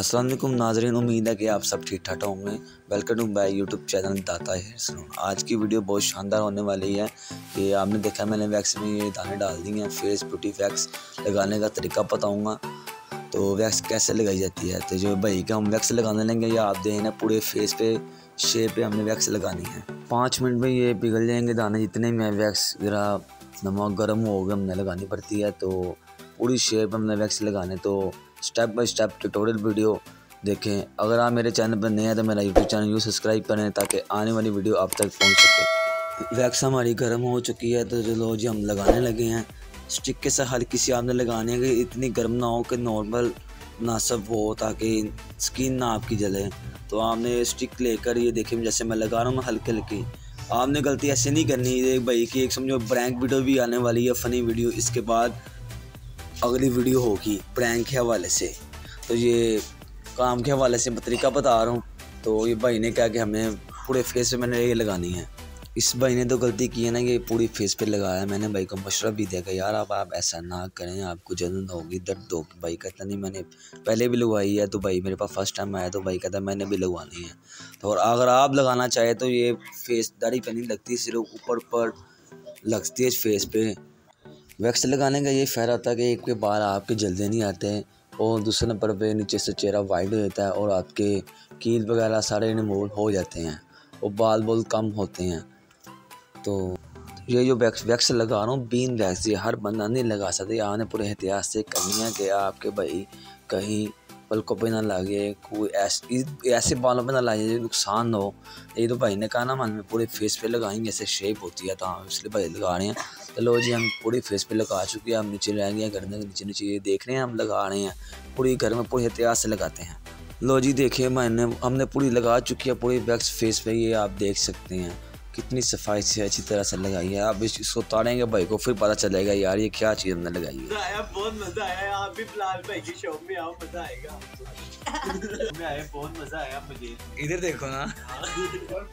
अस्सलाम वालेकुम नाजरीन, उम्मीद है कि आप सब ठीक ठाक होंगे। Welcome to my YouTube channel data hair salon. आज की वीडियो बहुत शानदार होने वाली है कि आपने देखा मैंने वैक्स में ये दाने डाल दिए हैं। फेस ब्यूटी वैक्स लगाने का तरीका बताऊंगा, तो वैक्स कैसे लगाई जाती है। तो जो भाई का हम वैक्स लगाने लेंगे या आप देखें ना पूरे फेस पे शेप पे हमने वैक्स लगानी है। 5 मिनट में ये पिघल जाएंगे दाने जितने में वैक्स ज़रा नमक गर्म हो गया हमने लगानी पड़ती है। तो पूरी शेप हमने वैक्स लगाने, तो step by step tutorial video देखें। अगर आप मेरे चैनल पर नए हैं तो मेरा यूट्यूब चैनल सब्सक्राइब करें ताकि आने वाली वीडियो आप तक पहुंच सके। वैक्स हमारी गर्म हो चुकी है, तो चलो जी हम लगाने लगे हैं। स्टिक के साथ हल्की सी आपने लगाने की, इतनी गर्म ना हो कि नॉर्मल मुनासब हो ताकि स्किन ना आपकी जले। तो आपने स्टिक लेकर ये देखें जैसे मैं लगा रहा हूँ हल्की हल्की। आपने गलती ऐसे नहीं करनी है भाई कि एक समझो ब्रैंक वीडियो भी आने वाली है, फ़नी वीडियो। इसके बाद अगली वीडियो होगी प्रैंक के हवाले से, तो ये काम के हवाले से तरीका बता रहा हूँ। तो ये भाई ने कहा कि हमें पूरे फेस पे मैंने ये लगानी है। इस भाई ने तो गलती की है ना कि पूरी फेस पे लगाया। मैंने भाई को मशवरा भी दिया कि यार आप ऐसा ना करें, आपको जलन होगी, दर्द होगी। भाई कहता नहीं, मैंने पहले भी लगवाई है। तो भाई मेरे पास फर्स्ट टाइम आया, तो भाई कहता मैंने भी लगवानी है। तो और अगर आप लगाना चाहे तो ये फेस दाढ़ी पे नहीं लगती, सिर्फ ऊपर पर लगती है फेस पे। वैक्स लगाने का ये फ़ायदा होता है कि एक पे बाल आपके जल्दी नहीं आते हैं, और दूसरे नंबर पे नीचे से चेहरा वाइड हो जाता है और आपके कील वगैरह सारे रिमूव हो जाते हैं और बाल बहुत कम होते हैं। तो ये जो वैक्स लगा रहा हूँ बीन वैक्स, ये हर बंदा नहीं लगा सकते। आपने पूरे एहतियात से करनी है कि आपके भाई कहीं पलकों पे ना लगे, कोई ऐसे बालों पे ना लगे जो नुकसान हो। ये तो भाई ने कहा ना मन में पूरे फेस पे लगाएंगे, ऐसे शेप होती है, तो हम इसलिए भाई लगा रहे हैं। चलो जी हम पूरे फेस पे लगा चुके हैं। हम नीचे रह गए गर्दन के नीचे नीचे, ये देख रहे हैं हम लगा रहे हैं पूरी घर में, पूरे एहतियात से लगाते हैं। लो जी देखिए हमने पूरी लगा चुकी है पूरी वैक्स फेस पे। ये आप देख सकते हैं कितनी सफाई से अच्छी तरह से लगाई है। आप इसको उतारेंगे भाई को फिर पता चलेगा यार ये क्या चीज़ हमने लगाई है। आया बहुत मज़ा आया, आप भी प्लान भाई की शॉप में आओ, मज़ा आएगा। मैं आया बहुत मज़ा आया मुझे, इधर देखो ना।